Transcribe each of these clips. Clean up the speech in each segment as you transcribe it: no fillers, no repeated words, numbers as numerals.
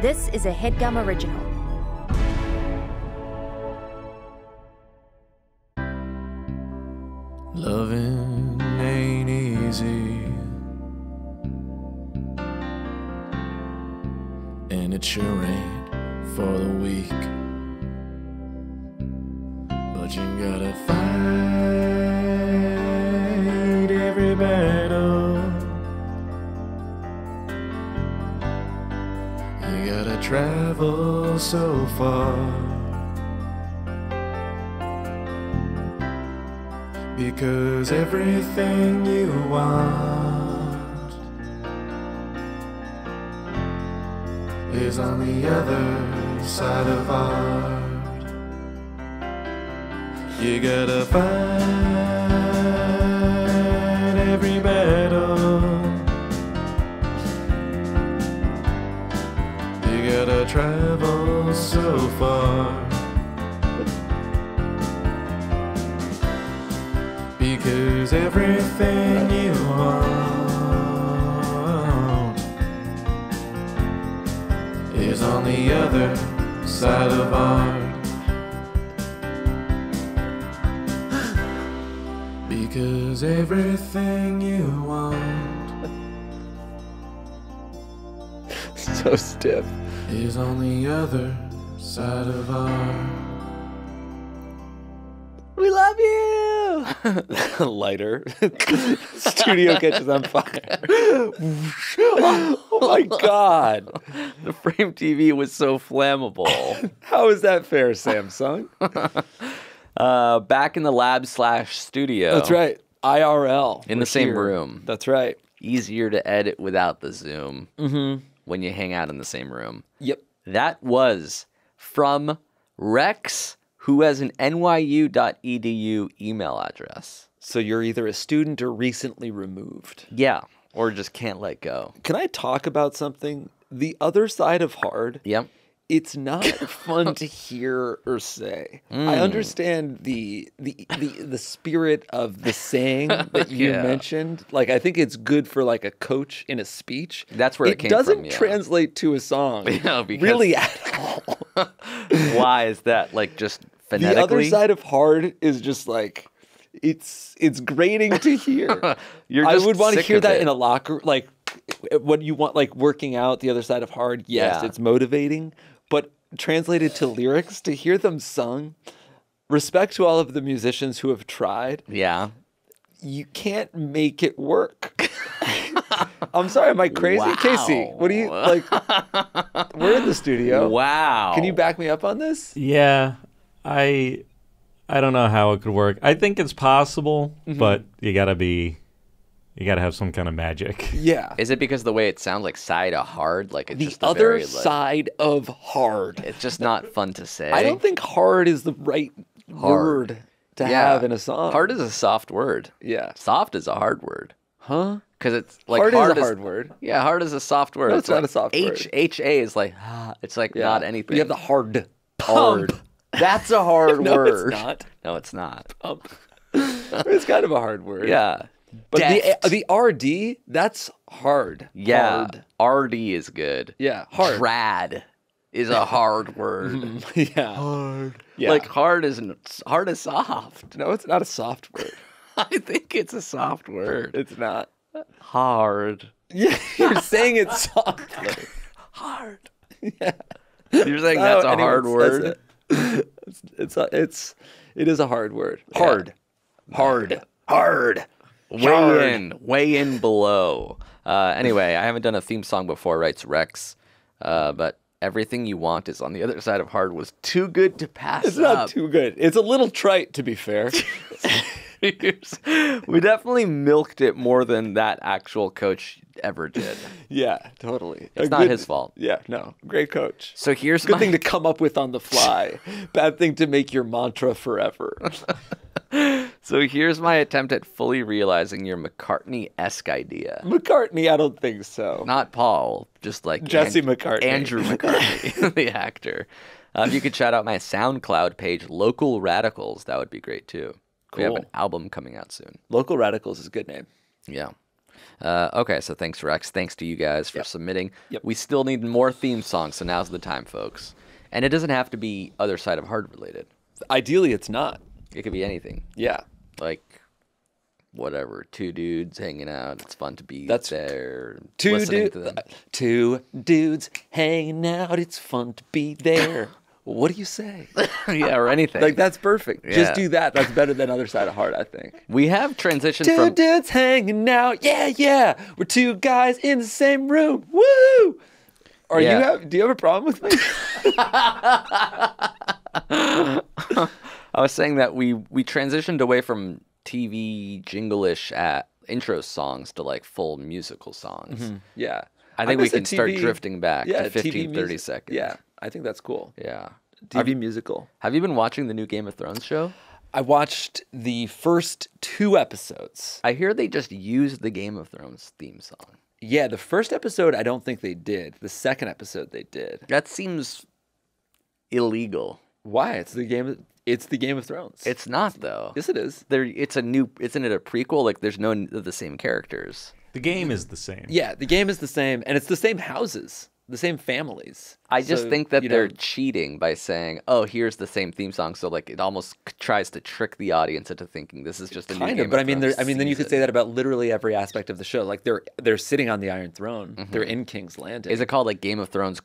This is a HeadGum original. Loving ain't easy, and it sure ain't for the weak. But you gotta fight every battle. You gotta travel so far, because everything you want is on the other side of art. You gotta fight every battle. You gotta travel so far, because everything you want is on the other side of art. Because everything you want so stiff is on the other side of art. We love you! Lighter. Studio catches on fire. Oh my God. The frame TV was so flammable. How is that fair, Samsung? Back in the lab/studio. That's right. IRL. In the same room. That's right. Easier to edit without the Zoom when you hang out in the same room. Yep. That was from Rex, who has an nyu.edu email address. So you're either a student or recently removed. Yeah, or just can't let go. Can I talk about something? The other side of hard. Yep. It's not fun to hear or say. I understand the spirit of the saying that you mentioned. Like, I think it's good for like a coach in a speech. That's where it came from. It doesn't translate to a song. No, because really at all. Why is that? Like, just phonetically? The other side of hard is just like, it's grating to hear. I would want to hear that in a locker, like what you want, like working out. The other side of hard. Yes, it's motivating. But translated to lyrics, to hear them sung, respect to all of the musicians who have tried. Yeah. You can't make it work. I'm sorry, am I crazy? Wow. Casey, what do you, like, we're in the studio. Wow. Can you back me up on this? Yeah. I don't know how it could work. I think it's possible, but you gotta have some kind of magic. Yeah. Is it because of the way it sounds, like side of hard? Like it's just the other side of hard. It's just not fun to say. I don't think hard is the right word to have in a song. Hard is a soft word. Yeah. Soft is a hard word. Huh? Because it's like hard is a hard word. Yeah, hard is a soft word. No, it's not like a soft word. H-A is like, it's like not anything. You have the hard. Pump. Hard. That's a hard word. No, it's not. No, it's not. Pump. It's kind of a hard word. Yeah. But the RD, that's hard. Yeah. Hard. RD is good. Yeah. Hard. Rad is a hard word. Yeah. Hard. Yeah. Like hard is soft. No, it's not a soft word. I think it's a soft word. It's not. Hard. Yeah. You're saying it softly. Hard. Yeah. You're saying that's a hard word. It is a hard word. Hard. Yeah. Hard. Hard. Weigh in below. Anyway, I haven't done a theme song before, writes Rex, but everything you want is on the other side of hard was too good to pass up. It's not too good. It's a little trite, to be fair. We definitely milked it more than that actual coach ever did. Yeah, totally. It's not his fault. Yeah, no. Great coach. So here's good thing to come up with on the fly. Bad thing to make your mantra forever. So here's my attempt at fully realizing your McCartney-esque idea. McCartney, I don't think so. Not Paul, just like Jesse McCartney. Andrew McCartney, the actor. If you could shout out my SoundCloud page, Local Radicals, that would be great too. Cool. We have an album coming out soon. Local Radicals is a good name. Yeah. Okay, so thanks, Rex. Thanks to you guys for submitting. We still need more theme songs, so now's the time, folks. And it doesn't have to be Other Side of Hard related. Ideally, it's not. It could be anything. Yeah. Like, whatever. Two dudes hanging out. It's fun to be there. Two dudes hanging out. It's fun to be there. What do you say? Yeah, or anything. Like, that's perfect. Yeah. Just do that. That's better than Other Side of Heart, I think. We have transitioned from... Two dudes hanging out. Yeah, yeah. We're two guys in the same room. Woo! Or do you have a problem with me? I was saying that we transitioned away from TV jingle-ish intro songs to, like, full musical songs. Mm-hmm. Yeah. I think we can start drifting back to 15, 30 seconds. Yeah. I think that's cool. Yeah. TV musical. Have you been watching the new Game of Thrones show? I watched the first two episodes. I hear they just used the Game of Thrones theme song. Yeah, the first episode, I don't think they did. The second episode, they did. That seems illegal. Why? It's the Game of Thrones. It's not, though. Yes, it is. Isn't it a prequel? Like, there's no of the same characters. The game is the same. Yeah, the game is the same, and it's the same houses. The same families. I just think that they're cheating by saying, "Oh, here's the same theme song." So like, it almost tries to trick the audience into thinking this is just a new game. Kind of, but I mean, then you could say that about literally every aspect of the show. Like they're sitting on the Iron Throne. Mm-hmm. They're in King's Landing. Is it called like Game of Thrones: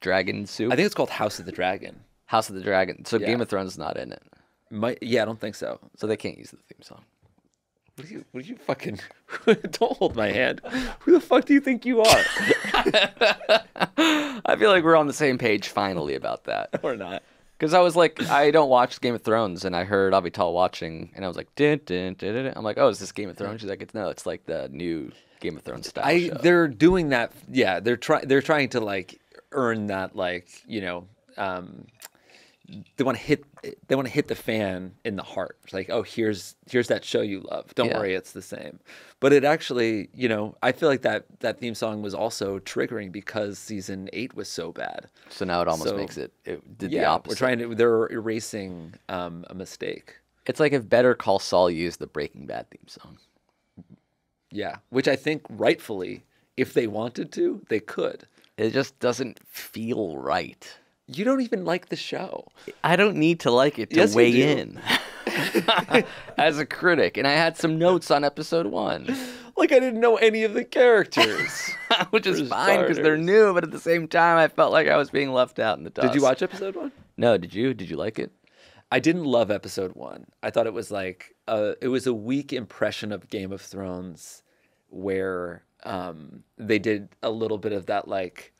Dragon Soup? I think it's called House of the Dragon. House of the Dragon. So Game of Thrones is not in it. Yeah, I don't think so. So they can't use the theme song. What do you fucking... Don't hold my hand. Who the fuck do you think you are? I feel like we're on the same page finally about that. Or not. Because I was like, I don't watch Game of Thrones, and I heard Avital watching, and I was like, dun, dun, dun, dun. I'm like, oh, is this Game of Thrones? She's like, no, it's like the new Game of Thrones style show. They're doing that, yeah. They're trying to, like, earn that, like, you know... They want to hit the fan in the heart. It's like, oh, here's that show you love. Don't worry, it's the same. But it actually, you know, I feel like that theme song was also triggering because season 8 was so bad. So now it almost makes it did the opposite. They're erasing a mistake. It's like if Better Call Saul used the Breaking Bad theme song. Yeah, which I think rightfully, if they wanted to, they could. It just doesn't feel right. You don't even like the show. I don't need to like it to weigh in as a critic. And I had some notes on episode 1. Like I didn't know any of the characters. Which is fine because they're new. But at the same time, I felt like I was being left out in the dust. Did you watch episode 1? No, did you? Did you like it? I didn't love episode 1. I thought it was like, it was a weak impression of Game of Thrones where they did a little bit of that like,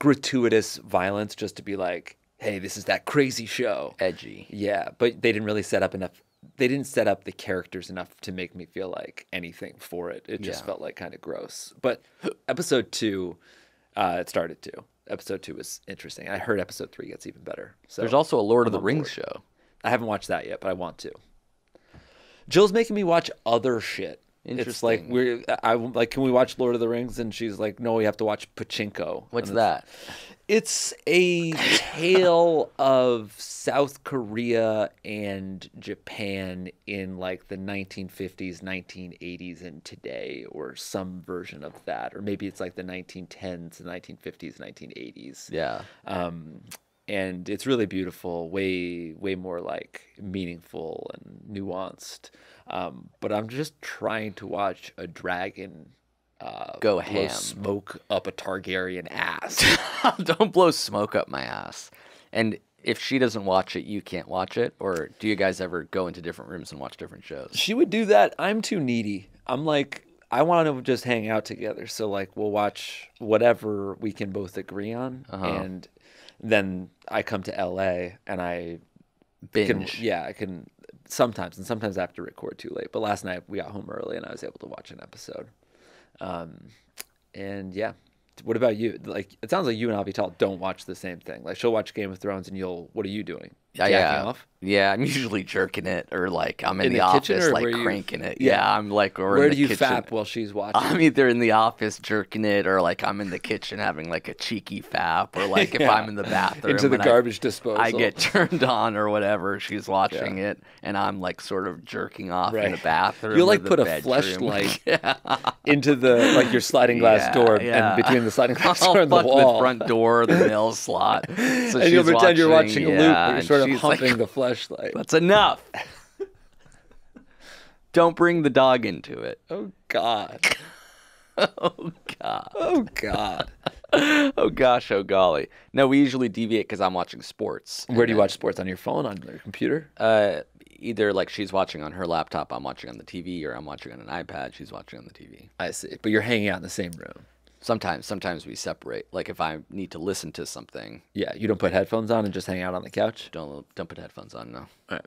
gratuitous violence just to be like, hey, this is that crazy show. Edgy. Yeah, but they didn't really set up enough. They didn't set up the characters enough to make me feel like anything for it. It just felt like kind of gross. But episode 2, it started to. Episode 2 was interesting. I heard episode 3 gets even better. So there's also a Lord of the Rings show. I haven't watched that yet, but I want to. Jill's making me watch other shit. Interesting. It's like I'm like, can we watch Lord of the Rings? And she's like, no, we have to watch Pachinko. What's that? It's a tale of South Korea and Japan in like the 1950s, 1980s, and today, or some version of that, or maybe it's like the 1910s, the 1950s, 1980s. Yeah. And it's really beautiful, way more like meaningful and nuanced. But I'm just trying to watch a dragon go blow smoke up a Targaryen ass. Don't blow smoke up my ass. And if she doesn't watch it, you can't watch it? Or do you guys ever go into different rooms and watch different shows? She would do that. I'm too needy. I'm like, I want to just hang out together. So like we'll watch whatever we can both agree on. And then I come to LA and I binge. I can sometimes I have to record too late. But last night we got home early and I was able to watch an episode. And yeah, what about you? Like it sounds like you and Avital don't watch the same thing. Like she'll watch Game of Thrones and you'll. What are you doing? Jacking off? Yeah, I'm usually jerking it, or like I'm in the office, like cranking it. Yeah, I'm like, or where do you fap while she's watching? I'm either in the office jerking it, or like I'm in the kitchen having like a cheeky fap, or like if I'm in the bathroom into the garbage disposal, I get turned on or whatever. She's watching it, and I'm like sort of jerking off in the bathroom. You like put a fleshlight into the your sliding glass door and between the sliding glass door and the wall, the front door, the mail slot. So and you'll pretend you're watching a loop, but you're sort of humping the fleshlight. That's enough. Don't bring the dog into it. Oh, God. Oh, God. Oh, God. Oh, gosh. Oh, golly. No, we usually deviate because I'm watching sports. Where do you watch sports? On your phone? On your computer? Either like she's watching on her laptop, I'm watching on the TV, or I'm watching on an iPad, she's watching on the TV. I see. But you're hanging out in the same room. Sometimes we separate. Like if I need to listen to something. Yeah, you don't put headphones on and just hang out on the couch? Don't put headphones on, no. All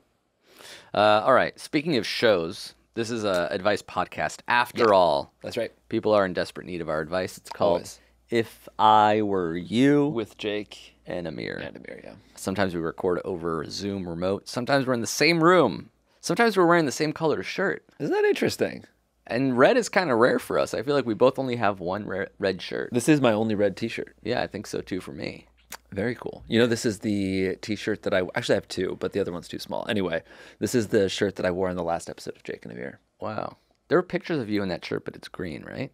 right. All right, speaking of shows, this is an advice podcast after all. That's right. People are in desperate need of our advice. It's called If I Were You. With Jake. And Amir. And Amir, yeah. Sometimes we record over Zoom remote. Sometimes we're in the same room. Sometimes we're wearing the same color shirt. Isn't that interesting? And red is kind of rare for us. I feel like we both only have one red shirt. This is my only red T-shirt. Yeah, I think so too for me. Very cool. You know, this is the T-shirt that I have two, but the other one's too small. Anyway, this is the shirt that I wore in the last episode of Jake and Amir. Wow. There are pictures of you in that shirt, but it's green, right?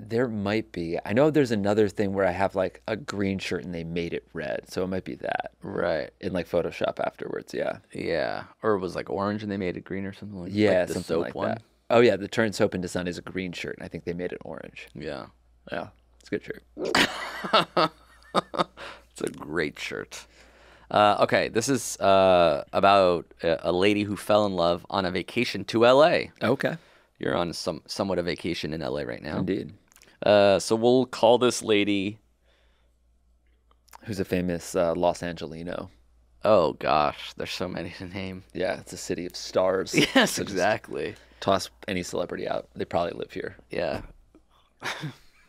There might be. I know there's another thing where I have like a green shirt and they made it red, so it might be that. Right. In like Photoshop afterwards, yeah. Yeah. Or it was like orange and they made it green or something like that. Yeah, like the something soap like one. That. Oh yeah, the Turn Soap into Sun is a green shirt, and I think they made it orange. Yeah. Yeah. It's a good shirt. It's a great shirt. Okay, this is about a lady who fell in love on a vacation to LA. Okay. You're on somewhat of vacation in LA right now. Indeed. So we'll call this lady, who's a famous Los Angelino. Oh gosh, there's so many to name. Yeah, it's a city of stars. Yes, so exactly. Toss any celebrity out; they probably live here. Yeah.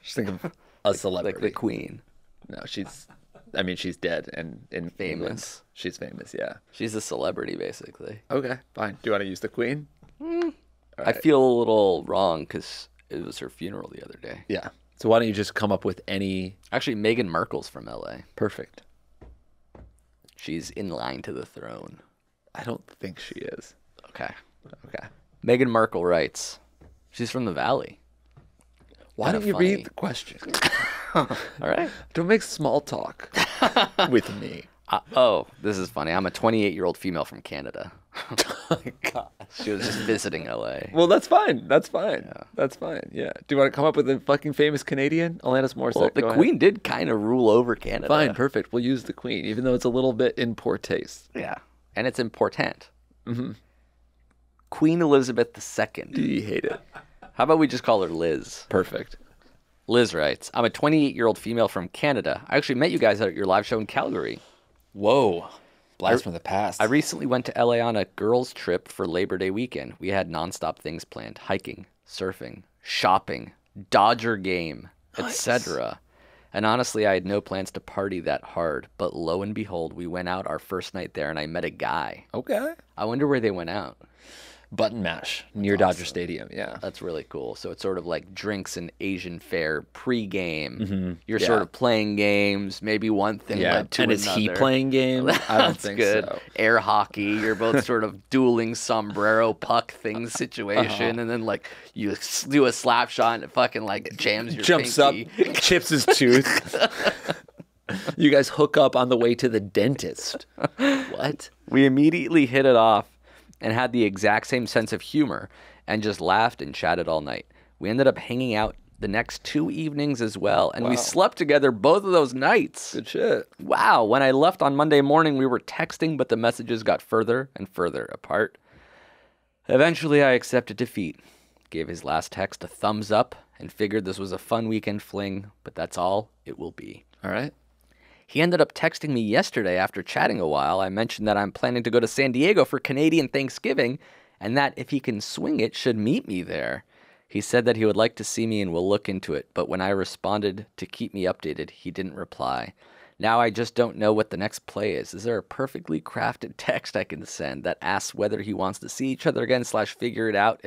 Just think of a celebrity, like the Queen. No, she's. I mean, she's dead and in famous. England. She's famous. Yeah. She's a celebrity, basically. Okay, fine. Do you want to use the Queen? Mm. Right. I feel a little wrong because it was her funeral the other day. Yeah. So why don't you just come up with any... Actually, Meghan Markle's from L.A. Perfect. She's in line to the throne. I don't think she is. Okay. Okay. Meghan Markle writes, she's from the Valley. Why don't you read the question? All right. Don't make small talk with me. Oh, this is funny. I'm a 28-year-old female from Canada. Oh my God. She was just visiting LA. Well, that's fine. That's fine. Yeah. That's fine. Yeah. Do you want to come up with a fucking famous Canadian? Alanis Morissette. Well, the Queen did kind of rule over Canada. Fine. Perfect. We'll use the Queen, even though it's a little bit in poor taste. Yeah. And it's important. Mm-hmm. Queen Elizabeth II. You hate it. How about we just call her Liz? Perfect. Liz writes, I'm a 28-year-old female from Canada. I actually met you guys at your live show in Calgary. Whoa. Blast from the past. I recently went to LA on a girls' trip for Labor Day weekend. We had nonstop things planned. Hiking, surfing, shopping, Dodger game, etc. And honestly, I had no plans to party that hard. But lo and behold, we went out our first night there, and I met a guy. Okay. I wonder where they went out. Button Mash near Dodger Stadium. Yeah, that's really cool. So it's sort of like drinks and Asian fare pre-game. Mm-hmm. You're sort of playing games. Maybe one thing led to another. And is he playing games? I don't think so. Air hockey. You're both sort of dueling sombrero puck thing situation, and then like you do a slap shot and it fucking like jams your pinky. Jumps up, chips his tooth. You guys hook up on the way to the dentist. What? We immediately hit it off and had the exact same sense of humor, and just laughed and chatted all night. We ended up hanging out the next two evenings as well, and we slept together both of those nights. Good shit. Wow. When I left on Monday morning, we were texting, but the messages got further and further apart. Eventually, I accepted defeat, gave his last text a thumbs up, and figured this was a fun weekend fling, but that's all it will be. All right. He ended up texting me yesterday after chatting a while. I mentioned that I'm planning to go to San Diego for Canadian Thanksgiving, and that if he can swing it, should meet me there. He said that he would like to see me and will look into it, but when I responded to keep me updated, he didn't reply. Now I just don't know what the next play is. Is there a perfectly crafted text I can send that asks whether he wants to see each other again / figure it out,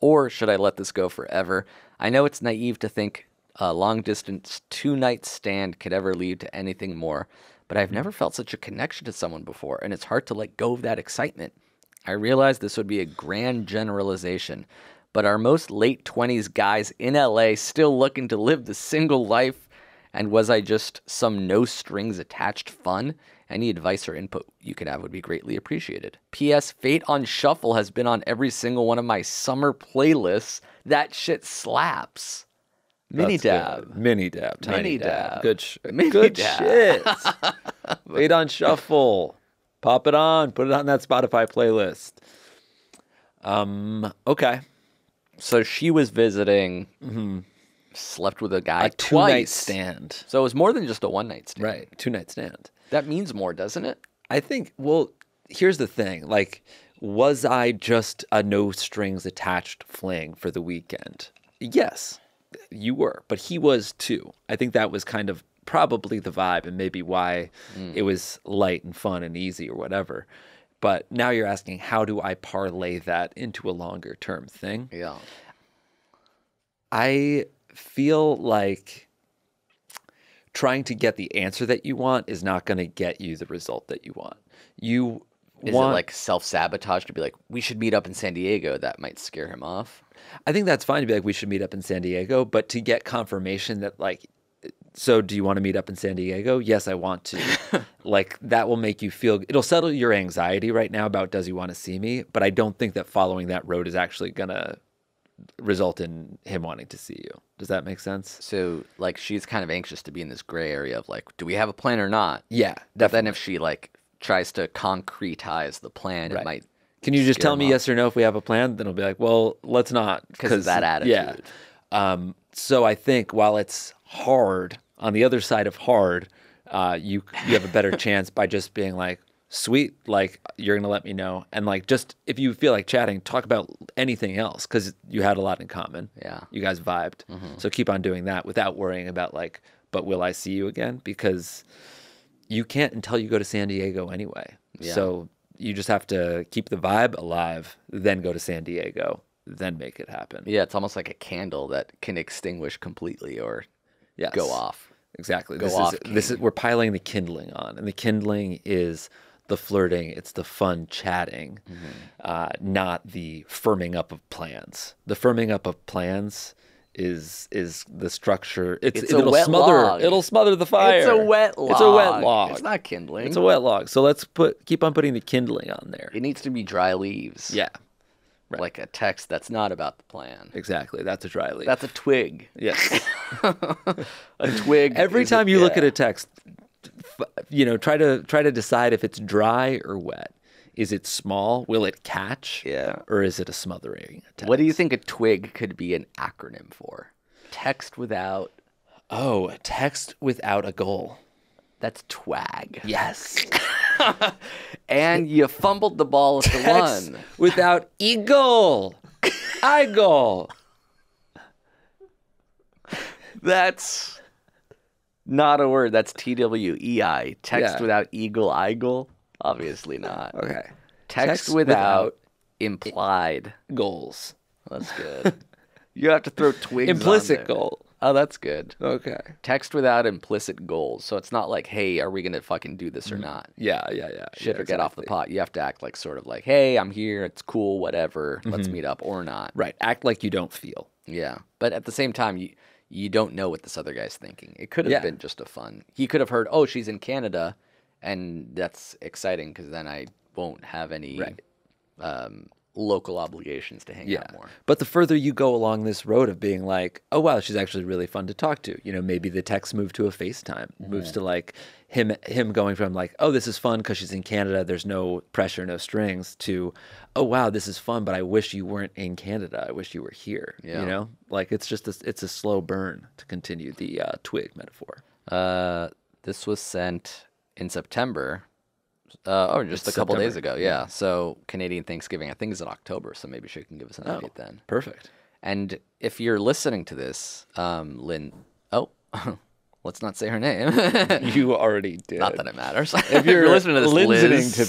or should I let this go forever? I know it's naive to think a long-distance two-night stand could ever lead to anything more, but I've never felt such a connection to someone before, and it's hard to let go of that excitement. I realize this would be a grand generalization, but are most late 20s guys in LA still looking to live the single life? And was I just some no-strings-attached fun? Any advice or input you could have would be greatly appreciated. P.S. Fate on Shuffle has been on every single one of my summer playlists. That shit slaps. Mini dab. Good shit. Fate on Shuffle. Pop it on. Put it on that Spotify playlist. Okay. So she was visiting... Mm-hmm. Slept with a guy twice. Two-night stand. So it was more than just a one-night stand. Right, two-night stand. That means more, doesn't it? I think, well, here's the thing. Like, was I just a no-strings-attached fling for the weekend? Yes, you were, but he was too. I think that was kind of probably the vibe and maybe why it was light and fun and easy or whatever. But now you're asking, how do I parlay that into a longer-term thing? Yeah. I feel like trying to get the answer that you want is not going to get you the result that you want. Is it like self-sabotage to be like, we should meet up in San Diego? That might scare him off. I think that's fine to be like, we should meet up in San Diego, but to get confirmation that like, so do you want to meet up in San Diego? Yes, I want to. Like that will make you feel, it'll settle your anxiety right now about does he want to see me? But I don't think that following that road is actually going to result in him wanting to see you. Does that make sense? So like she's kind of anxious to be in this gray area of like, do we have a plan or not? Yeah, definitely. But then if she like tries to concretize the plan, right. It might. Can you just tell me yes or no if we have a plan? Then it'll be like, well, let's not, because of that attitude. Yeah. So I think while it's hard, on the other side of hard, you have a better chance by just being like, sweet, like you're gonna let me know, and like just if you feel like chatting, talk about anything else because you had a lot in common. Yeah, you guys vibed. So keep on doing that without worrying about like, but will I see you again? Because you can't until you go to San Diego anyway. Yeah. So you just have to keep the vibe alive, then go to San Diego, then make it happen. Yeah, it's almost like a candle that can extinguish completely or go off. Exactly. This is we're piling the kindling on, and the kindling is the flirting, it's the fun chatting, not the firming up of plans. The firming up of plans is the structure. It'll smother the fire. It's a wet log. It's not kindling. It's a wet log. So let's keep on putting the kindling on there. It needs to be dry leaves. Yeah. Right. Like a text that's not about the plan. Exactly. That's a dry leaf. That's a twig. Yes. A twig. Every time you look at a text, you know, try to decide if it's dry or wet. Is it small? Will it catch? Yeah. Or is it a smothering text? What do you think a twig could be an acronym for? Text without a goal. That's twag. Yes. And you fumbled the ball at text the one. Without e goal. I goal. That's not a word. That's TWEI. Text without eagle, eagle? Obviously not. Okay. Text without implied goals. That's good. You have to throw twigs implicit on there. Goal. Oh, that's good. Okay. Text without implicit goals. So it's not like, hey, are we going to fucking do this or not? Yeah. Shit, or get off the pot. You have to act like sort of like, hey, I'm here. It's cool. Whatever. Let's meet up or not. Right. Act like you don't feel. Yeah. But at the same time, you don't know what this other guy's thinking. It could have been just a fun. He could have heard, oh, she's in Canada, and that's exciting because then I won't have any local obligations to hang out more. But the further you go along this road of being like, oh, wow, she's actually really fun to talk to. You know, maybe the text moved to a FaceTime, moves to like him going from like, oh, this is fun because she's in Canada. There's no pressure, no strings, to, oh, wow, this is fun, but I wish you weren't in Canada. I wish you were here. Yeah. You know, like it's just it's a slow burn, to continue the twig metaphor. This was sent in September. Just a couple days ago. Yeah. So Canadian Thanksgiving, I think, is in October. So maybe she can give us an update then. Perfect. And if you're listening to this, Lynn, Let's not say her name. You already did. Not that it matters. If you're listening to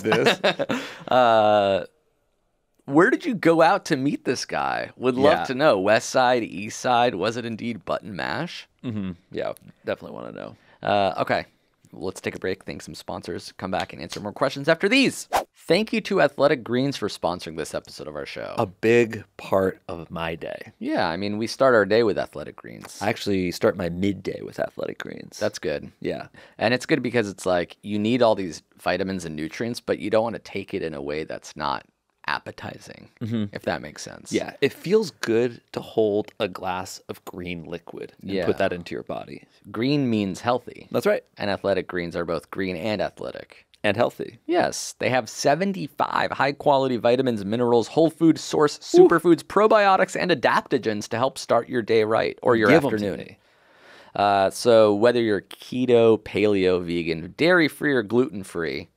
this, where did you go out to meet this guy? Would love to know. West Side, East Side. Was it indeed Button Mash? Mm-hmm. Yeah, definitely want to know. Okay, let's take a break. Thank some sponsors. Come back and answer more questions after these. Thank you to Athletic Greens for sponsoring this episode of our show. A big part of my day. Yeah, I mean, we start our day with Athletic Greens. I actually start my midday with Athletic Greens. That's good. Yeah. And it's good because it's like you need all these vitamins and nutrients, but you don't want to take it in a way that's not appetizing, if that makes sense. Yeah. It feels good to hold a glass of green liquid and put that into your body. Green means healthy. That's right. And Athletic Greens are both green and athletic. And healthy. Yes. They have 75 high-quality vitamins, minerals, whole food source, superfoods, probiotics, and adaptogens to help start your day right or your afternoon. So whether you're keto, paleo, vegan, dairy-free, or gluten-free,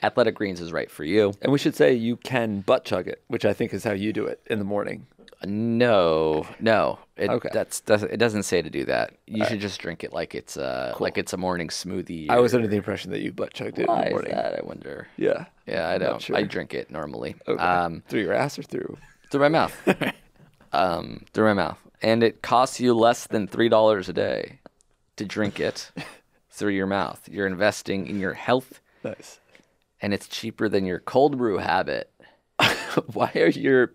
Athletic Greens is right for you. And we should say you can butt chug it, which I think is how you do it in the morning. No, no. It doesn't say to do that. You should just drink it like it's like it's a morning smoothie. I was under the impression that you butt chugged it in the morning. Why is that? I wonder. Yeah. Yeah, I don't. Sure. I drink it normally. Okay. Through your ass or through? Through my mouth. Through my mouth. And it costs you less than $3 a day to drink it through your mouth. You're investing in your health. Nice. And it's cheaper than your cold brew habit. Why are your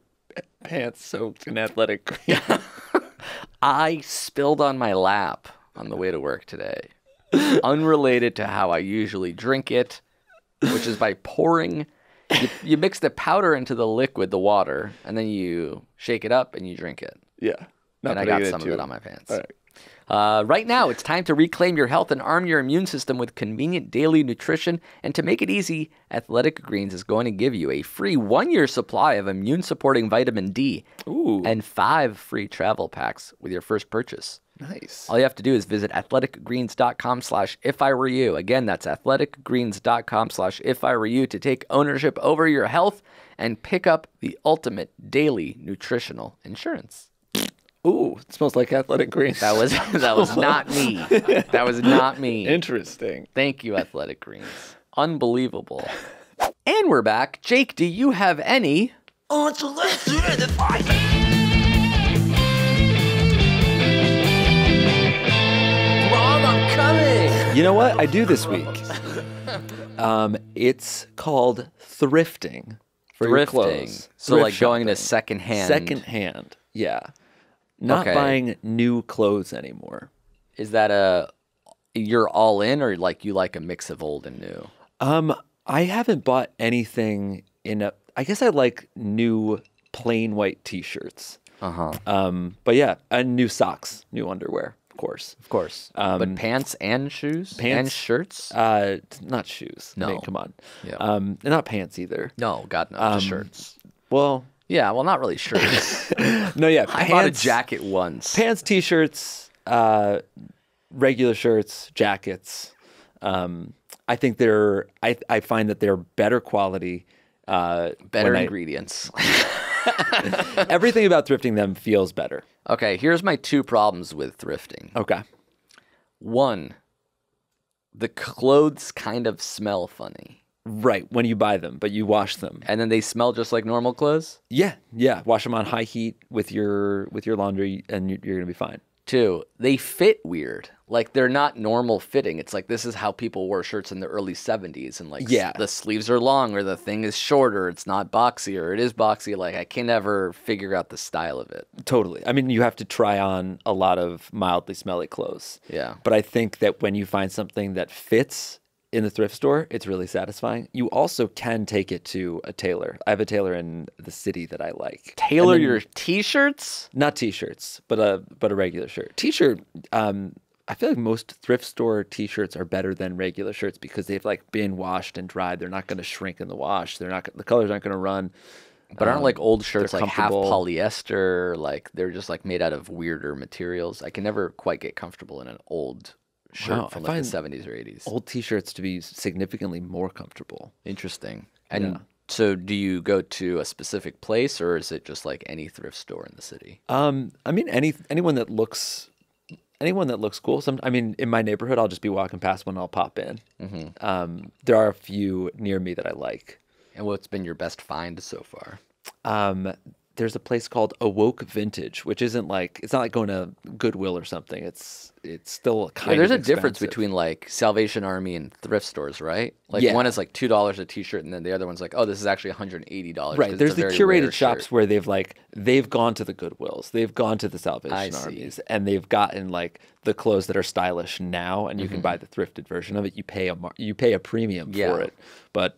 pants soaked in Athletic Greens? I spilled on my lap on the way to work today. Unrelated to how I usually drink it, which is by pouring. You mix the powder into the liquid, the water, and then you shake it up and you drink it. Yeah. And I got some of it on my pants. All right. Right now, it's time to reclaim your health and arm your immune system with convenient daily nutrition. And to make it easy, Athletic Greens is going to give you a free 1-year supply of immune-supporting vitamin D and 5 free travel packs with your first purchase. Nice. All you have to do is visit athleticgreens.com/if I were you. Again, that's athleticgreens.com/if I were you to take ownership over your health and pick up the ultimate daily nutritional insurance. Ooh, it smells like Athletic Greens. That was not me. That was not me. Interesting. Thank you, Athletic Greens. Unbelievable. And we're back. Jake, do you have any? Mom, I'm coming. You know what I do this week? It's called thrifting for your clothes. So thrift like shopping. Going to secondhand. Secondhand. Yeah. Not buying new clothes anymore. Is that you're all in, or like you like a mix of old and new? I haven't bought anything in a. I guess I like new plain white T-shirts. But yeah, and new socks, new underwear, of course, but pants and shoes, and shirts. Not shoes. No, come on. Yeah. Not pants either. No, God no. Just shirts. Well. Yeah, well, not really shirts. No, yeah. Pants, I bought a jacket once. Pants, T-shirts, regular shirts, jackets. I think they're – I find that they're better quality. Better ingredients. Everything about thrifting them feels better. Okay, here's my 2 problems with thrifting. Okay. 1, the clothes kind of smell funny. Right, when you buy them, but you wash them. And then they smell just like normal clothes? Yeah, yeah. Wash them on high heat with your laundry, and you're going to be fine. 2, they fit weird. Like, they're not normal fitting. It's like this is how people wore shirts in the early 70s. And, like, the sleeves are long, or the thing is shorter. It's not boxy, or it is boxy. Like, I can never figure out the style of it. Totally. I mean, you have to try on a lot of mildly smelly clothes. Yeah. But I think that when you find something that fits in the thrift store, it's really satisfying. You also can take it to a tailor. I have a tailor in the city that I like. Tailor your T-shirts? Not T-shirts, but a regular shirt. T-shirt, I feel like most thrift store T-shirts are better than regular shirts because they've like been washed and dried. They're not going to shrink in the wash. The colors aren't going to run. But aren't like old shirts like half polyester? Like they're just like made out of weirder materials. I can never quite get comfortable in an old shirt from like the 70s or 80s. Old T-shirts to be significantly more comfortable. Interesting. And so do you go to a specific place, or is it just like any thrift store in the city? I mean, anyone that looks anyone that looks cool. I mean, in my neighborhood, I'll just be walking past one and I'll pop in. Mm-hmm. There are a few near me that I like. And what's been your best find so far? There's a place called Awoke Vintage, which isn't like, it's not like going to Goodwill or something. It's still kind of expensive. There's a difference between like Salvation Army and thrift stores, right? Like one is like $2 a t-shirt, and then the other one's like, oh, this is actually $180. Right. There's the curated shops where they've like, they've gone to the Goodwills, they've gone to the Salvation Armies, and they've gotten like the clothes that are stylish now, and you can buy the thrifted version of it. You pay a premium for it, but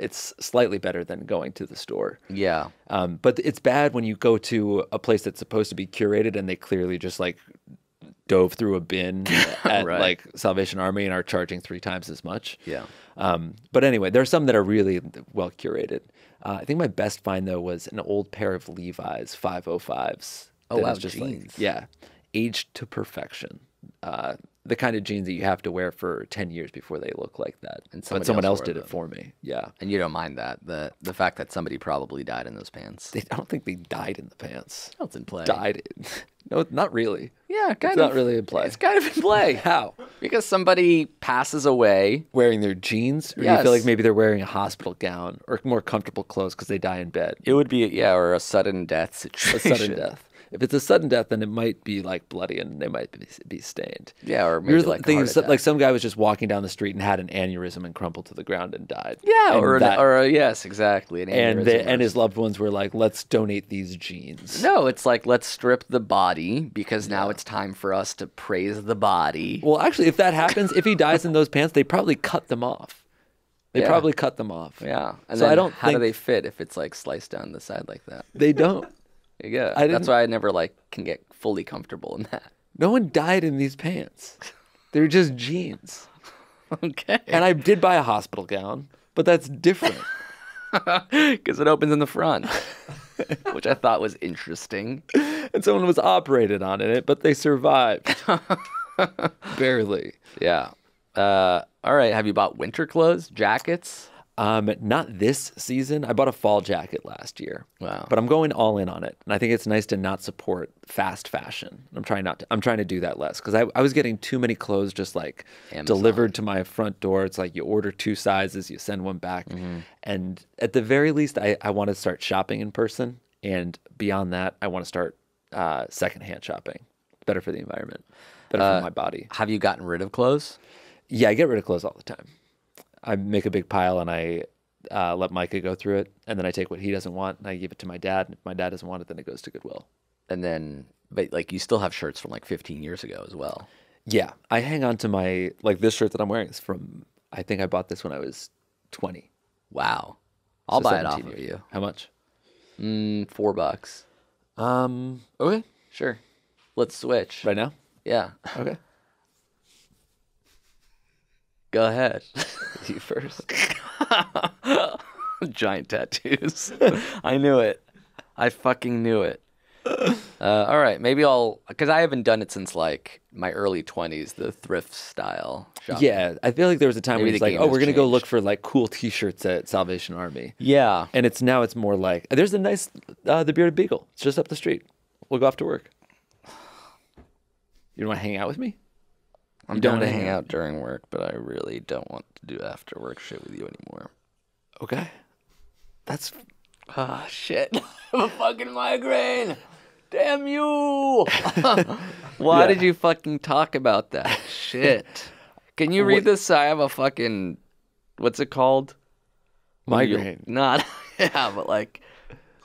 it's slightly better than going to the store. Yeah. But it's bad when you go to a place that's supposed to be curated and they clearly just like dove through a bin at like Salvation Army and are charging 3 times as much. Yeah. But anyway, there are some that are really well curated. I think my best find though was an old pair of Levi's 505s. Oh, wow, just jeans. Like, yeah. Aged to perfection. The kind of jeans that you have to wear for 10 years before they look like that. And but someone else did it for me. Yeah. And you don't mind that, the fact that somebody probably died in those pants. I don't think they died in the pants. That's in play. Died. No, not really. Yeah, kind of. It's not really in play. It's kind of in play. How? Because somebody passes away. Wearing their jeans? Or you feel like maybe they're wearing a hospital gown or more comfortable clothes because they die in bed? It would be, yeah, or a sudden death situation. A sudden death. If it's a sudden death, then it might be like bloody and they might be stained. Yeah, or maybe like heart attack. Like some guy was just walking down the street and had an aneurysm and crumpled to the ground and died. Yeah, and yes, exactly. An aneurysm. And his loved ones were like, let's donate these jeans. No, it's like, let's strip the body because now it's time for us to praise the body. Well, actually, if that happens, if he dies in those pants, they probably cut them off. They probably cut them off. Yeah. And so then how do they fit if it's like sliced down the side like that? They don't. Yeah, that's why I never like can get fully comfortable in that. No one died in these pants. They're just jeans. Okay. And I did buy a hospital gown, but that's different. Because it opens in the front, which I thought was interesting. And someone was operated on in it, but they survived. Barely. Yeah. All right. Have you bought winter clothes, jackets? Not this season. I bought a fall jacket last year. Wow. But I'm going all in on it. And I think it's nice to not support fast fashion. I'm trying to do that less because I was getting too many clothes just like Amazon. Delivered to my front door. It's like you order 2 sizes, you send one back. Mm-hmm. And at the very least, I want to start shopping in person. And beyond that, I want to start secondhand shopping. Better for the environment, better for my body. Have you gotten rid of clothes? Yeah, I get rid of clothes all the time. I make a big pile and I let Micah go through it, and then I take what he doesn't want and I give it to my dad. And if my dad doesn't want it, then it goes to Goodwill. And then, but like you still have shirts from like 15 years ago as well. Yeah, I hang on to my this shirt that I'm wearing is from I think I bought this when I was 20. Wow, I'll buy it off of you. How much? $4. Okay, sure. Let's switch right now. Yeah. Okay. Go ahead. You first. Giant tattoos. I knew it. I fucking knew it. All right. Maybe I'll, because I haven't done it since like my early 20s, the thrift style shopping. Yeah. I feel like there was a time where it's like, oh, we're going to go look for like cool t-shirts at Salvation Army. Yeah. And it's now it's more like, there's a nice, the Bearded Beagle. It's just up the street. We'll go off to work. You don't want to hang out with me? I'm down to hang out during work, but I really don't want to do after work shit with you anymore. Okay. That's... Ah, shit. I have a fucking migraine. Damn you. Why did you fucking talk about that? Shit. Can you read this? I have a fucking... What's it called? Migraine. Not... Yeah, but like...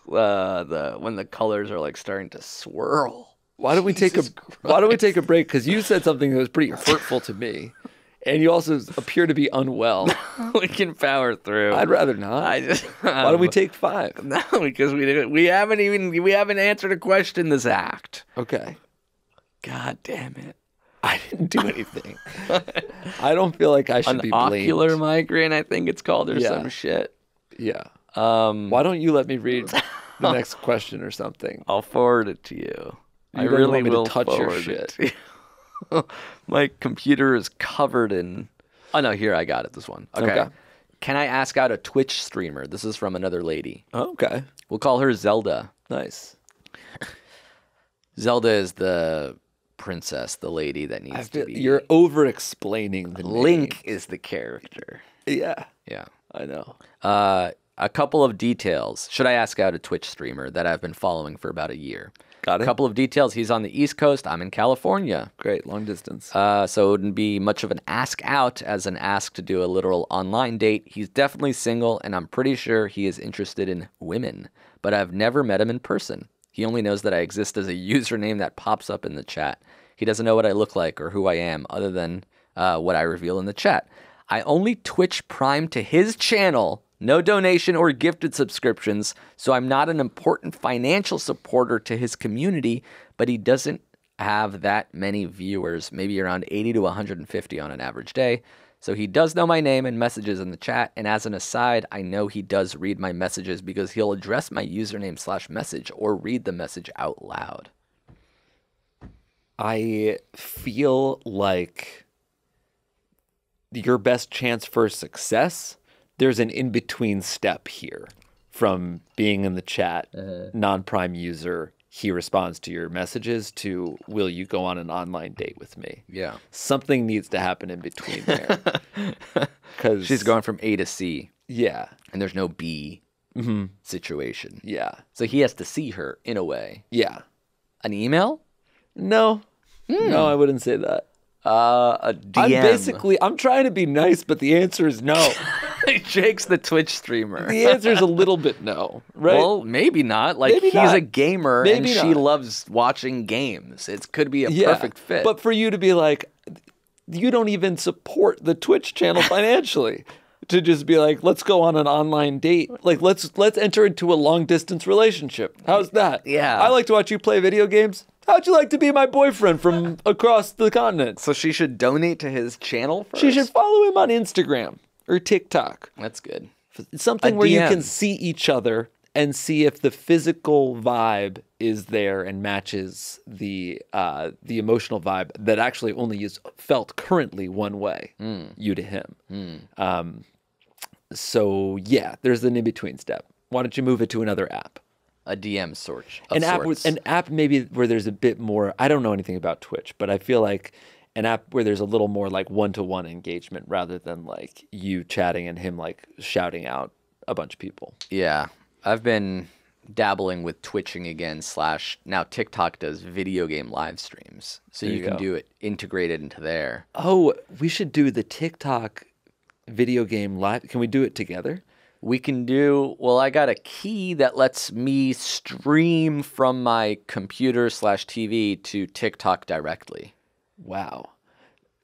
when the colors are like starting to swirl. Why don't we take a break? Because you said something that was pretty hurtful to me, and you also appear to be unwell. We can power through. I'd rather not. Why don't we take 5? No, because we haven't answered a question this act. Okay. God damn it! I didn't do anything. I don't feel like I should be blamed. An ocular migraine, I think it's called, or some shit. Yeah. Why don't you let me read the next question or something? I'll forward it to you. I really will touch your shit. My computer is covered in... Oh, no, here, I got it, this one. Okay. Can I ask out a Twitch streamer? This is from another lady. Oh, okay. We'll call her Zelda. Nice. Zelda is the princess, the lady that needs to be. You're over explaining the Link name. Is the character. Yeah. Yeah. I know. A couple of details. Should I ask out a Twitch streamer that I've been following for about a year? Got it. A couple of details. He's on the East Coast. I'm in California. Great. Long distance. So it wouldn't be much of an ask out as an ask to do a literal online date. He's definitely single, and I'm pretty sure he is interested in women, but I've never met him in person. He only knows that I exist as a username that pops up in the chat. He doesn't know what I look like or who I am other than what I reveal in the chat. I only Twitch Prime to his channel. No donation or gifted subscriptions, so I'm not an important financial supporter to his community, but he doesn't have that many viewers, maybe around 80 to 150 on an average day. So he does know my name and messages in the chat, and as an aside, I know he does read my messages because he'll address my username / message or read the message out loud. I feel like your best chance for success... There's an in-between step here from being in the chat, non-prime user, he responds to your messages, to will you go on an online date with me? Yeah. Something needs to happen in between there. Cause she's going from A to C. Yeah. And there's no B situation. Yeah. So he has to see her in a way. Yeah. An email? No. No, I wouldn't say that. A DM. I'm trying to be nice, but the answer is no. Jake's the Twitch streamer. The answer is a little bit no, right? Well, maybe not. Like, maybe he's not. A gamer maybe and not. She loves watching games. It could be a perfect fit. But for you to be like, you don't even support the Twitch channel financially. To just be like, let's go on an online date. Like, let's enter into a long-distance relationship. How's that? Yeah. I like to watch you play video games. How'd you like to be my boyfriend from across the continent? So she should donate to his channel first? She should follow him on Instagram or TikTok. That's good. Something where you can see each other and see if the physical vibe is there and matches the emotional vibe that actually only is felt currently one way, you to him. So, yeah, there's an in-between step. Why don't you move it to another app? A DM sort of an app maybe where there's a bit more. I don't know anything about Twitch, but I feel like an app where there's a little more like one-to-one engagement rather than like you chatting and him like shouting out a bunch of people. Yeah, I've been dabbling with twitching again / now TikTok does video game live streams, so you can do it integrated into there. Oh, we should do the TikTok video game live. Can we do it together? We can do, well, I got a key that lets me stream from my computer / TV to TikTok directly. Wow.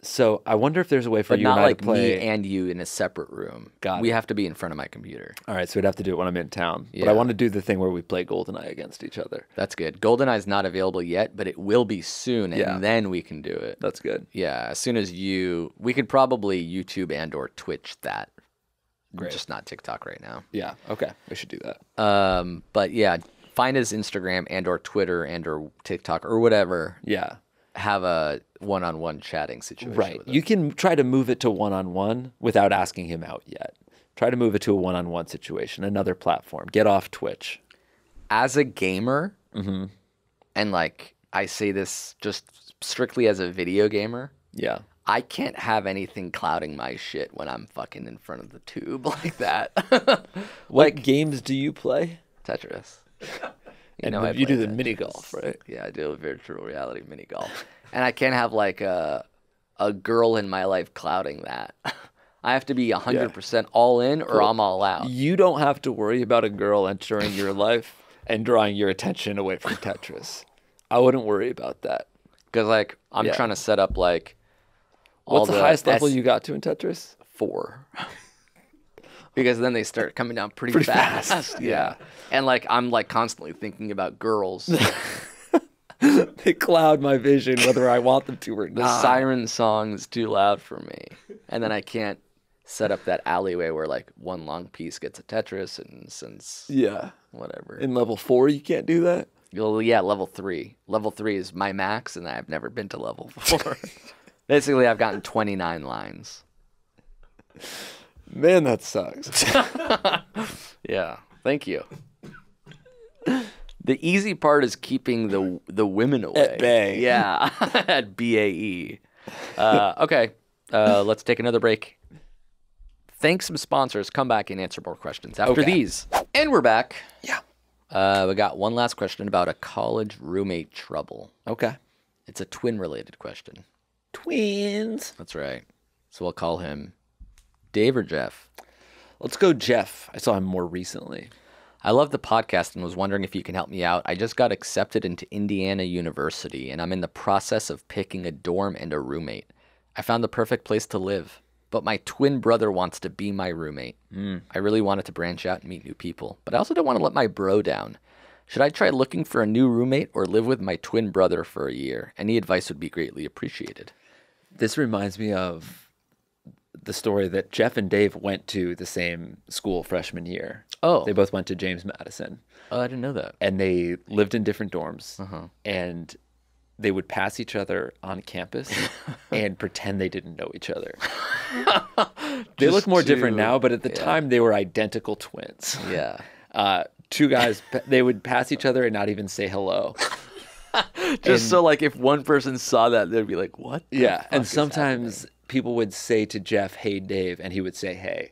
So I wonder if there's a way for you and I to play. But not like me and you in a separate room. Got it. We have to be in front of my computer. All right, so we'd have to do it when I'm in town. Yeah. But I want to do the thing where we play Goldeneye against each other. That's good. Goldeneye's not available yet, but it will be soon, and then we can do it. That's good. Yeah, as soon as we could probably YouTube and/or Twitch that. Great. Just not TikTok right now. Yeah. Okay. We should do that. But yeah, find his Instagram and/or Twitter and/or TikTok or whatever. Yeah. Have a one-on-one chatting situation. Right. With him. You can try to move it to one-on-one without asking him out yet. Try to move it to a one-on-one situation, another platform. Get off Twitch. As a gamer, and like I say this just strictly as a video gamer. Yeah. I can't have anything clouding my shit when I'm fucking in front of the tube like that. What games do you play? Tetris. You do the mini golf, right? Yeah, I do a virtual reality mini golf. And I can't have like a girl in my life clouding that. I have to be 100% all in or I'm all out. You don't have to worry about a girl entering your life and drawing your attention away from Tetris. I wouldn't worry about that. Because like I'm trying to set up like... What's the highest level you got to in Tetris? 4. Because then they start coming down pretty fast. Yeah. And like I'm like constantly thinking about girls. They cloud my vision whether I want them to or not. The siren song is too loud for me. And then I can't set up that alleyway where like one long piece gets a Tetris and since whatever. In level 4 you can't do that? Well, yeah, level 3. Level 3 is my max and I've never been to level 4. Basically, I've gotten 29 lines. Man, that sucks. Yeah. Thank you. The easy part is keeping the women away. At bay. Yeah, at BAE. Okay, let's take another break. Thank some sponsors. Come back and answer more questions after these. And we're back. Yeah. We got one last question about a college roommate trouble. Okay. It's a twin-related question. Twins. That's right. So we'll call him Dave or Jeff. Let's go Jeff. I saw him more recently. I love the podcast and was wondering if you can help me out. I just got accepted into Indiana University, and I'm in the process of picking a dorm and a roommate. I found the perfect place to live, but my twin brother wants to be my roommate. I really wanted to branch out and meet new people, but I also don't want to let my bro down. Should I try looking for a new roommate or live with my twin brother for a year? Any advice would be greatly appreciated. This reminds me of the story that Jeff and Dave went to the same school freshman year. Oh. They both went to James Madison. Oh, I didn't know that. And they lived in different dorms. And they would pass each other on campus and pretend they didn't know each other. They look more different now, but at the time they were identical twins. Yeah. Two guys, they would pass each other and not even say hello. Just and, so like if one person saw that, they'd be like, what? Yeah. And sometimes people would say to Jeff, hey, Dave, and he would say, hey.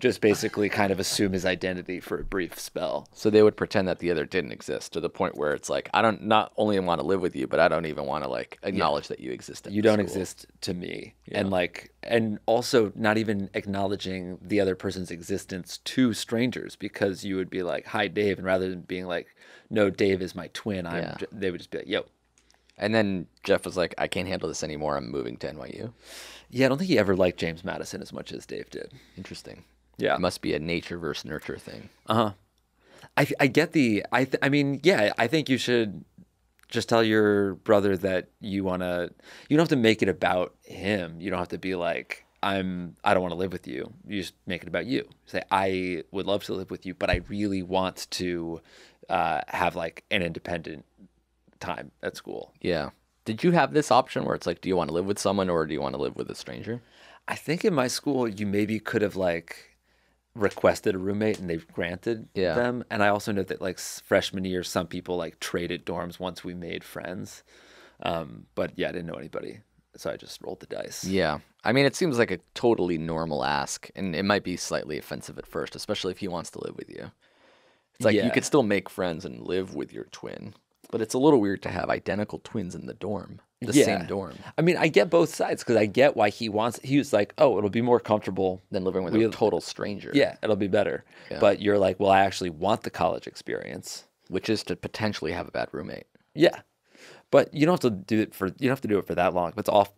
Just basically kind of assume his identity for a brief spell. So they would pretend that the other didn't exist to the point where it's like, I don't not only want to live with you, but I don't even want to like acknowledge that you exist. You don't exist to me. And like, and also not even acknowledging the other person's existence to strangers, because you would be like, hi, Dave. And rather than being like, no, Dave is my twin, I'm, they would just be like, yo. And then Jeff was like, I can't handle this anymore. I'm moving to NYU. Yeah, I don't think he ever liked James Madison as much as Dave did. Interesting. Yeah. It must be a nature versus nurture thing. I get the, I mean, yeah, I think you should just tell your brother that you want to, you don't have to make it about him. You don't have to be like, I don't want to live with you. You just make it about you. Say, I would love to live with you, but I really want to have like an independent time at school. Yeah. Did you have this option where it's like, do you want to live with someone or do you want to live with a stranger? I think in my school, you maybe could have like requested a roommate and they've granted them. And I also know that like freshman year, some people like traded dorms once we made friends. But yeah, I didn't know anybody. So I just rolled the dice. Yeah. I mean, it seems like a totally normal ask, and it might be slightly offensive at first, especially if he wants to live with you. It's like you could still make friends and live with your twin. But it's a little weird to have identical twins in the dorm, the same dorm. I mean, I get both sides because I get why he wants. He was like, oh, it'll be more comfortable than living with a total stranger. Yeah, it'll be better. Yeah. But you're like, well, I actually want the college experience, which is to potentially have a bad roommate. Yeah, but you don't have to do it for that long. If it's off,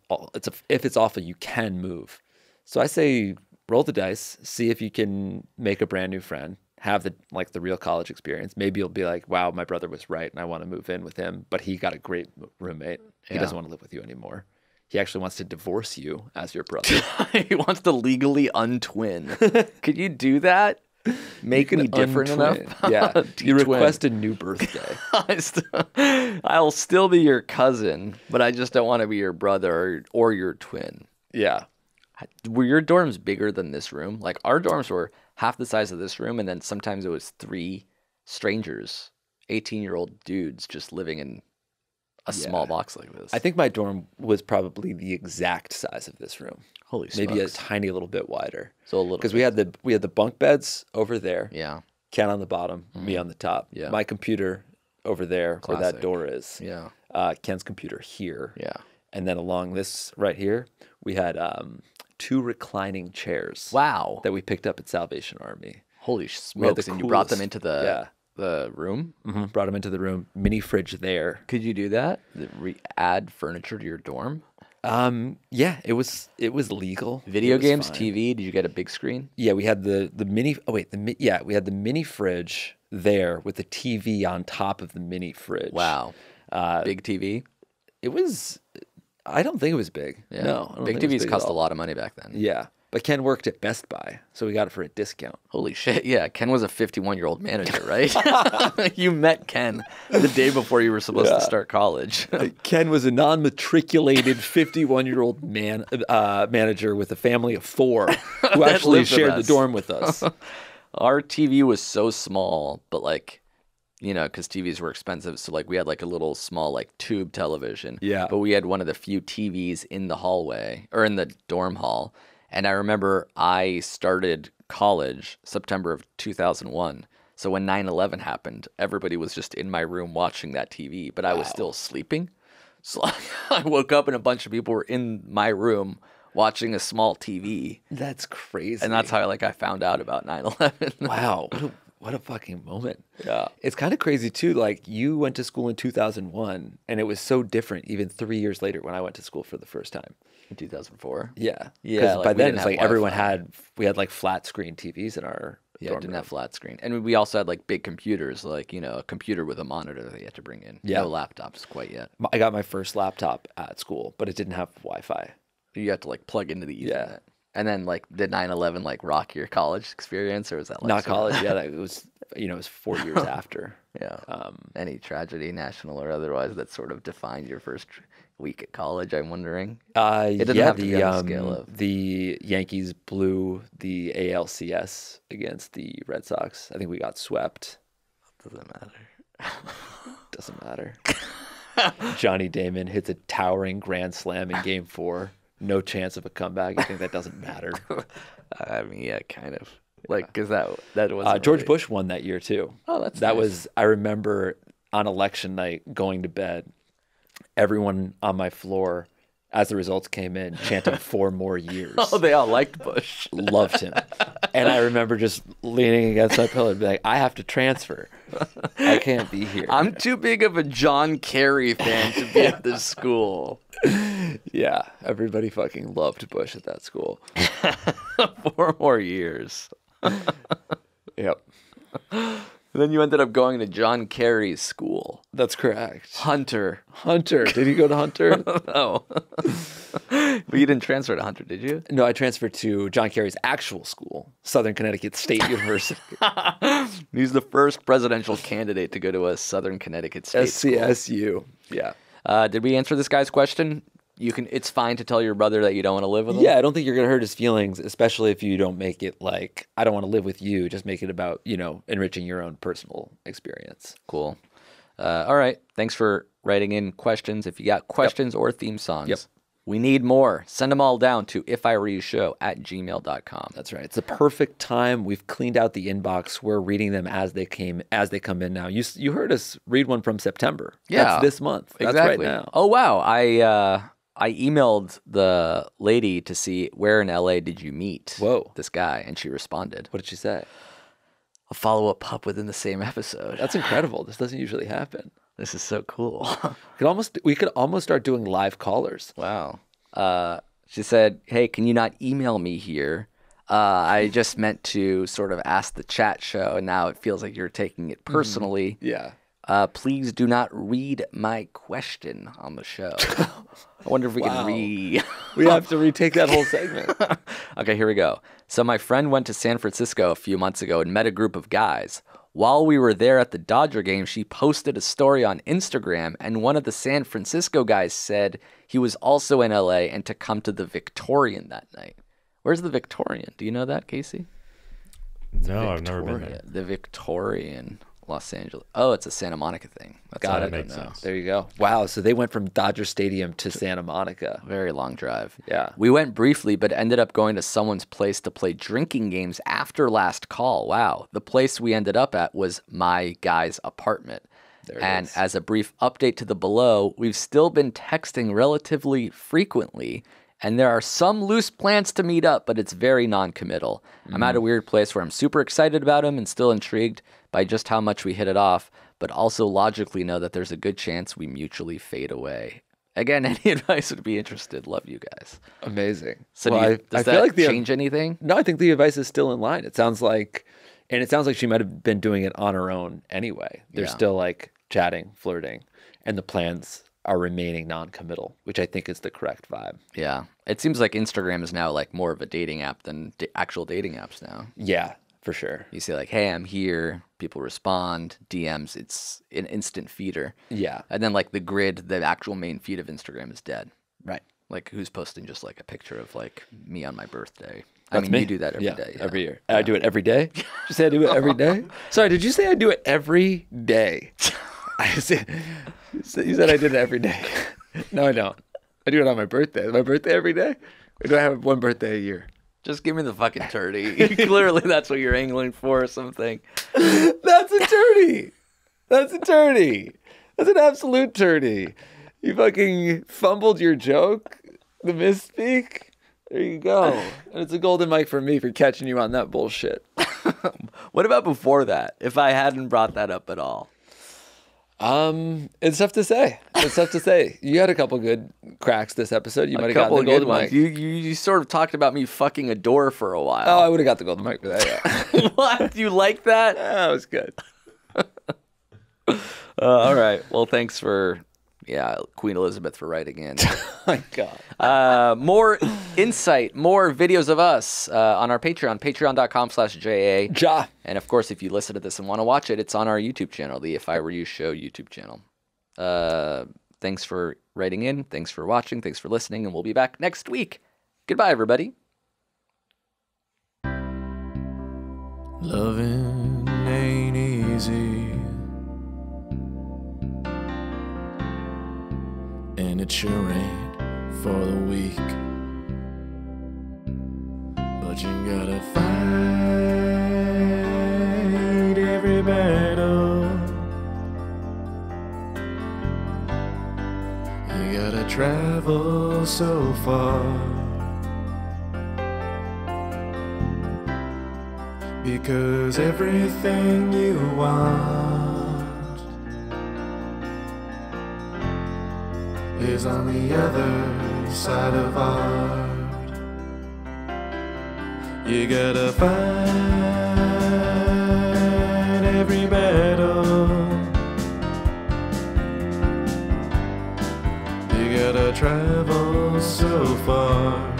if it's awful, you can move. So I say roll the dice, see if you can make a brand new friend. Have the like the real college experience. Maybe you'll be like, wow, my brother was right and I want to move in with him, but he got a great roommate. He doesn't want to live with you anymore. He actually wants to divorce you as your brother. He wants to legally untwin. Could you do that? Make me different enough? Yeah. You request a new birthday. I'll still be your cousin, but I just don't want to be your brother or your twin. Yeah. Were your dorms bigger than this room? Like our dorms were half the size of this room, and then sometimes it was 3 strangers, 18-year-old dudes just living in a small box like this. I think my dorm was probably the exact size of this room. Holy smokes. Maybe a tiny little bit wider. So a little because we had the bunk beds over there. Yeah. Ken on the bottom, me on the top. Yeah. My computer over there where that door is. Yeah. Ken's computer here. Yeah. And then along this right here, we had 2 reclining chairs. Wow. That we picked up at Salvation Army. Holy smokes. And you brought them into the the room? Brought them into the room. Mini fridge there. Could you do that? Add furniture to your dorm? Yeah, it was legal. Video games, TV, did you get a big screen? Yeah, we had the mini we had the mini fridge there with the TV on top of the mini fridge. Wow. Big TV? It was I don't think it was big. Yeah. No. Big TVs cost a lot of money back then. Yeah. But Ken worked at Best Buy, so we got it for a discount. Holy shit. Yeah. Ken was a 51-year-old manager, right? You met Ken the day before you were supposed to start college. Ken was a non-matriculated 51-year-old manager with a family of 4 who actually shared the dorm with us. Our TV was so small, but like you know, because TVs were expensive. So like we had like a little small like tube television. Yeah. But we had one of the few TVs in the hallway or in the dorm hall. And I remember I started college September of 2001. So when 9/11 happened, everybody was just in my room watching that TV, but I was still sleeping. So I woke up and a bunch of people were in my room watching a small TV. That's crazy. And that's how like I found out about 9/11. Wow. What a fucking moment. Yeah. It's kind of crazy too. Like you went to school in 2001 and it was so different even 3 years later when I went to school for the first time. In 2004? Yeah. Yeah. Because like, by then it's like everyone had, we had like flat screen TVs in our dorm room. Have flat screen. And we also had like big computers, like, you know, a computer with a monitor that you had to bring in. Yeah. No laptops quite yet. I got my first laptop at school, but it didn't have Wi-Fi. You had to like plug into the Ethernet. Yeah. And then like the 9/11 like rock your college experience, or was that like not college? Yeah, that, it was, you know, it was 4 years after. Yeah. Any tragedy, national or otherwise, that sort of defined your first week at college? I'm wondering. It didn't have to be on the scale of the Yankees blew the ALCS against the Red Sox. I think we got swept. Doesn't matter. Doesn't matter. Johnny Damon hits a towering grand slam in Game 4. No chance of a comeback. I think that doesn't matter. I mean, yeah, kind of. Like, because that was George really... Bush won that year too. Oh, that's that nice. Was. I remember on election night going to bed. Everyone on my floor, as the results came in, chanted 4 more years. Oh, they all liked Bush. Loved him. And I remember just leaning against my pillow and be like, I have to transfer. I can't be here. I'm too big of a John Kerry fan to be at this school. Yeah, everybody fucking loved Bush at that school. 4 more years. Yep. And then you ended up going to John Kerry's school. That's correct. Hunter. Did you go to Hunter? No. But you didn't transfer to Hunter, did you? No, I transferred to John Kerry's actual school, Southern Connecticut State University. He's the first presidential candidate to go to a Southern Connecticut State SCSU. School. Yeah. Did we answer this guy's question? You can. It's fine to tell your brother that you don't want to live with him. Yeah, I don't think you're going to hurt his feelings, especially if you don't make it like, I don't want to live with you. Just make it about, you know, enriching your own personal experience. Cool. All right. Thanks for writing in questions. If you got questions or theme songs, we need more. Send them all down to ifireyoushow@gmail.com. That's right. It's the perfect time. We've cleaned out the inbox. We're reading them as they come in now. You heard us read one from September. Yeah. That's this month. Exactly. That's right now. Oh, wow. I emailed the lady to see where in LA did you meet this guy, and she responded. What did she say? A follow-up pup within the same episode. That's incredible. This doesn't usually happen. This is so cool. We could almost start doing live callers. Wow. She said, hey, can you not email me here? I just meant to sort of ask the chat show, and now it feels like you're taking it personally. Yeah. Please do not read my question on the show. I wonder if we can read. We have to retake that whole segment. Okay, here we go. So my friend went to San Francisco a few months ago and met a group of guys. While we were there at the Dodger game, she posted a story on Instagram, and one of the San Francisco guys said he was also in LA and to come to the Victorian that night. Where's the Victorian? Do you know that, Casey? No, I've never been there. The Victorian. Los Angeles. Oh, it's a Santa Monica thing. Got it. Makes sense. There you go. Wow. So they went from Dodger Stadium to Santa Monica. Very long drive. Yeah. We went briefly, but ended up going to someone's place to play drinking games after last call. Wow. The place we ended up at was my guy's apartment. And as a brief update to the below, we've still been texting relatively frequently. And there are some loose plans to meet up, but it's very non-committal. I'm at a weird place where I'm super excited about him and still intrigued by just how much we hit it off, but also logically know that there's a good chance we mutually fade away. Again, any advice would be interested. Love you guys. Amazing. So well, does that feel like change anything? No, I think the advice is still in line. It sounds like she might have been doing it on her own anyway. They're still like chatting, flirting, and the plans are remaining non-committal, which I think is the correct vibe. Yeah. It seems like Instagram is now like more of a dating app than actual dating apps now. Yeah, for sure. You say like, hey, I'm here. People respond. DMs, it's an instant feeder. Yeah. And then like the grid, the actual main feed of Instagram is dead. Right. Like, who's posting just like a picture of like me on my birthday? That's I mean, me. You do that every day. Yeah. Every year. Yeah. I do it every day. Did you say I do it every day? Sorry, did you say I do it every day? You said I did it every day. No, I don't. I do it on my birthday. Is my birthday every day? Or do I have one birthday a year? Just give me the fucking turdy. Clearly, that's what you're angling for or something. That's a turdy. That's a turdy. That's an absolute turdy. You fucking fumbled your joke, the misspeak. There you go. And it's a golden mic for me for catching you on that bullshit. What about before that? If I hadn't brought that up at all? It's tough to say. It's tough to say. You had a couple good cracks this episode. You might have gotten the golden mic. You sort of talked about me fucking a door for a while. Oh, I would have got the golden mic for that, yeah. What? You like that? That was good. All right. Well, thanks for... Yeah, Queen Elizabeth for writing in. Oh my God. More insight, more videos of us on our Patreon, patreon.com/JA. Ja. And of course, if you listen to this and want to watch it, it's on our YouTube channel, the If I Were You Show YouTube channel. Thanks for writing in. Thanks for watching. Thanks for listening. And we'll be back next week. Goodbye, everybody. Loving ain't easy. And it sure ain't for the weak. But you gotta fight every battle. You gotta travel so far because everything you want is on the other side of art. You gotta fight every battle. You gotta travel so far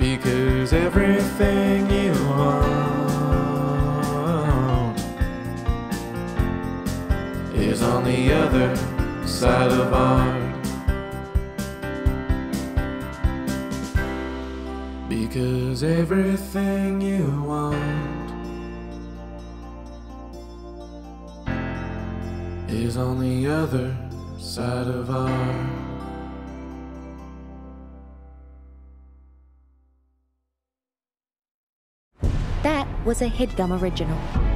because everything you want is on the other side of art. Because everything you want is on the other side of art. That was a HeadGum original.